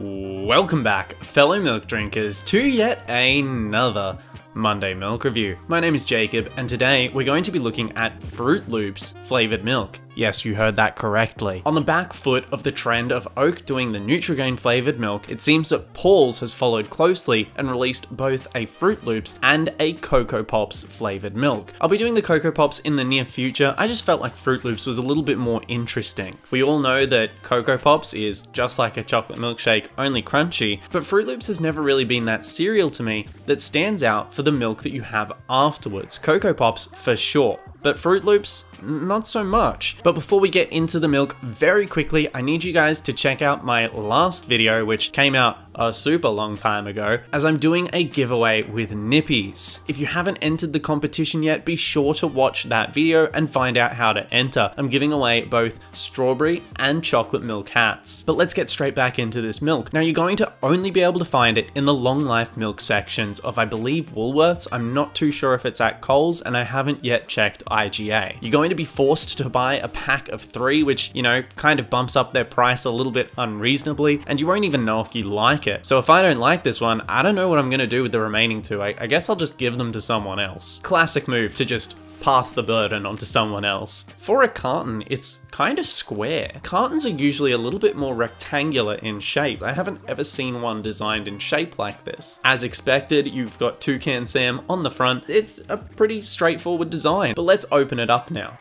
Welcome back, fellow milk drinkers, to yet another Monday Milk Review. My name is Jacob, and today we're going to be looking at Froot Loops flavoured milk. Yes, you heard that correctly. On the back foot of the trend of OAK doing the Nutrigrain flavoured milk, it seems that Paul's has followed closely and released both a Froot Loops and a Coco Pops flavoured milk. I'll be doing the Coco Pops in the near future. I just felt like Froot Loops was a little bit more interesting. We all know that Coco Pops is just like a chocolate milkshake, only crunchy, but Froot Loops has never really been that cereal to me that stands out for the milk that you have afterwards. Coco Pops for sure, but Froot Loops, not so much. But before we get into the milk, very quickly, I need you guys to check out my last video, which came out a super long time ago, as I'm doing a giveaway with Nippy's. If you haven't entered the competition yet, be sure to watch that video and find out how to enter. I'm giving away both strawberry and chocolate milk hats. But let's get straight back into this milk. Now, you're going to only be able to find it in the long life milk sections of, I believe, Woolworths. I'm not too sure if it's at Coles, and I haven't yet checked IGA. You're going to be forced to buy a pack of 3, which, you know, kind of bumps up their price a little bit unreasonably, and you won't even know if you like it. So if I don't like this one, I don't know what I'm gonna do with the remaining 2. I guess I'll just give them to someone else. Classic move to just pass the burden onto someone else. For a carton, it's kind of square. Cartons are usually a little bit more rectangular in shape. I haven't ever seen one designed in shape like this. As expected, you've got Toucan Sam on the front. It's a pretty straightforward design, but let's open it up now.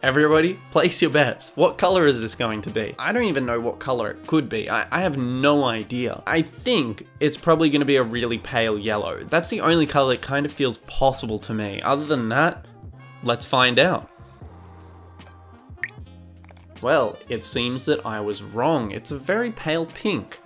Everybody, place your bets. What color is this going to be? I don't even know what color it could be. I have no idea. I think it's probably going to be a really pale yellow. That's the only color that kind of feels possible to me. Other than that, let's find out. Well, it seems that I was wrong. It's a very pale pink.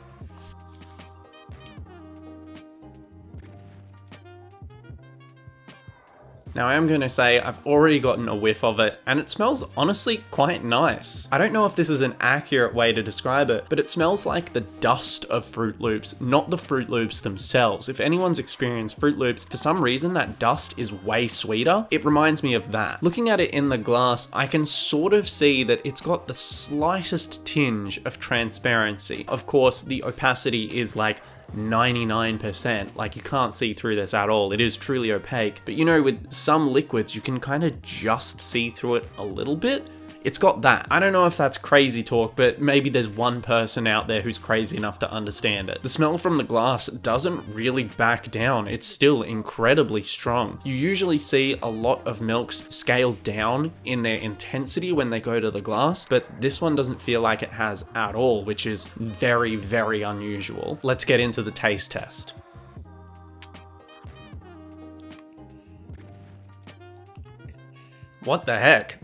Now, I am going to say I've already gotten a whiff of it, and it smells honestly quite nice. I don't know if this is an accurate way to describe it, but it smells like the dust of Froot Loops, not the Froot Loops themselves. If anyone's experienced Froot Loops, for some reason that dust is way sweeter. It reminds me of that. Looking at it in the glass, I can sort of see that it's got the slightest tinge of transparency. Of course, the opacity is like 99%, like you can't see through this at all. It is truly opaque, but you know, with some liquids you can kind of just see through it a little bit. It's got that. I don't know if that's crazy talk, but maybe there's one person out there who's crazy enough to understand it. The smell from the glass doesn't really back down. It's still incredibly strong. You usually see a lot of milks scale down in their intensity when they go to the glass, but this one doesn't feel like it has at all, which is very, very unusual. Let's get into the taste test. What the heck?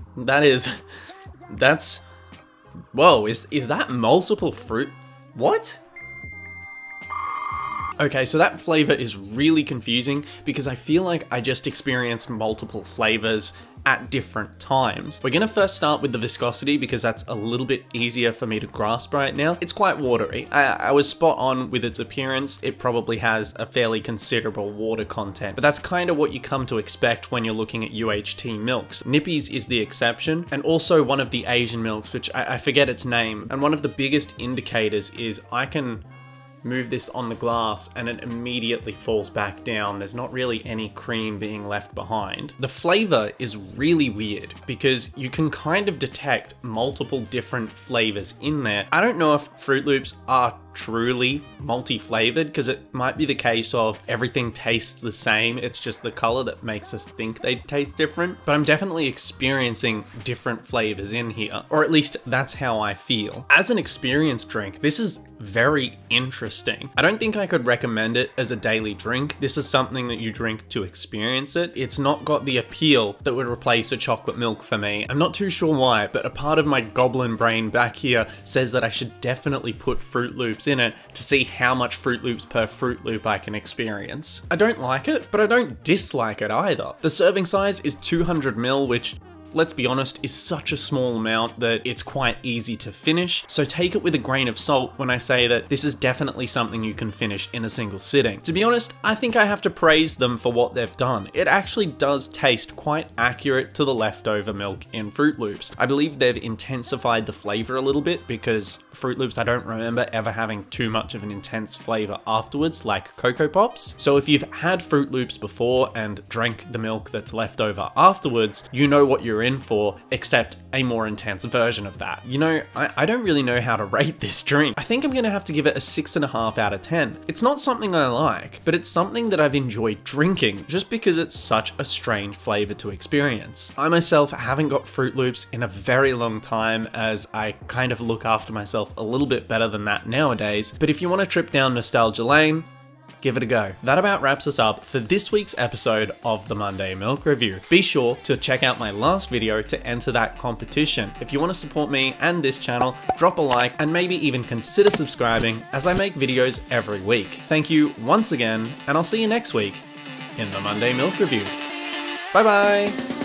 That's, whoa, is that multiple fruit? What? Okay, so that flavor is really confusing because I feel like I just experienced multiple flavors at different times. We're gonna first start with the viscosity because that's a little bit easier for me to grasp right now. It's quite watery. I was spot on with its appearance. It probably has a fairly considerable water content, but that's kind of what you come to expect when you're looking at UHT milks. Nippy's is the exception, and also one of the Asian milks, which I forget its name. And one of the biggest indicators is I can move this on the glass and it immediately falls back down. There's not really any cream being left behind. The flavor is really weird because you can kind of detect multiple different flavors in there. I don't know if Froot Loops are truly multi-flavored, because it might be the case of everything tastes the same, it's just the color that makes us think they taste different, but I'm definitely experiencing different flavors in here, or at least that's how I feel. As an experienced drink, this is very interesting. I don't think I could recommend it as a daily drink. This is something that you drink to experience it. It's not got the appeal that would replace a chocolate milk for me. I'm not too sure why, but a part of my goblin brain back here says that I should definitely put Froot Loops in it to see how much Froot Loops per Froot Loop I can experience. I don't like it, but I don't dislike it either. The serving size is 200 ml, which let's be honest, is such a small amount that it's quite easy to finish, so take it with a grain of salt when I say that this is definitely something you can finish in a single sitting. To be honest, I think I have to praise them for what they've done. It actually does taste quite accurate to the leftover milk in Froot Loops. I believe they've intensified the flavor a little bit because Froot Loops, I don't remember ever having too much of an intense flavor afterwards like Coco Pops. So if you've had Froot Loops before and drank the milk that's left over afterwards, you know what you're in for, except a more intense version of that. You know, I don't really know how to rate this drink. I think I'm gonna have to give it a 6.5 out of 10. It's not something I like, but it's something that I've enjoyed drinking just because it's such a strange flavor to experience. I myself haven't got Froot Loops in a very long time, as I kind of look after myself a little bit better than that nowadays, but if you want to trip down nostalgia lane, give it a go. That about wraps us up for this week's episode of the Monday Milk Review. Be sure to check out my last video to enter that competition. If you want to support me and this channel, drop a like and maybe even consider subscribing, as I make videos every week. Thank you once again, and I'll see you next week in the Monday Milk Review. Bye bye.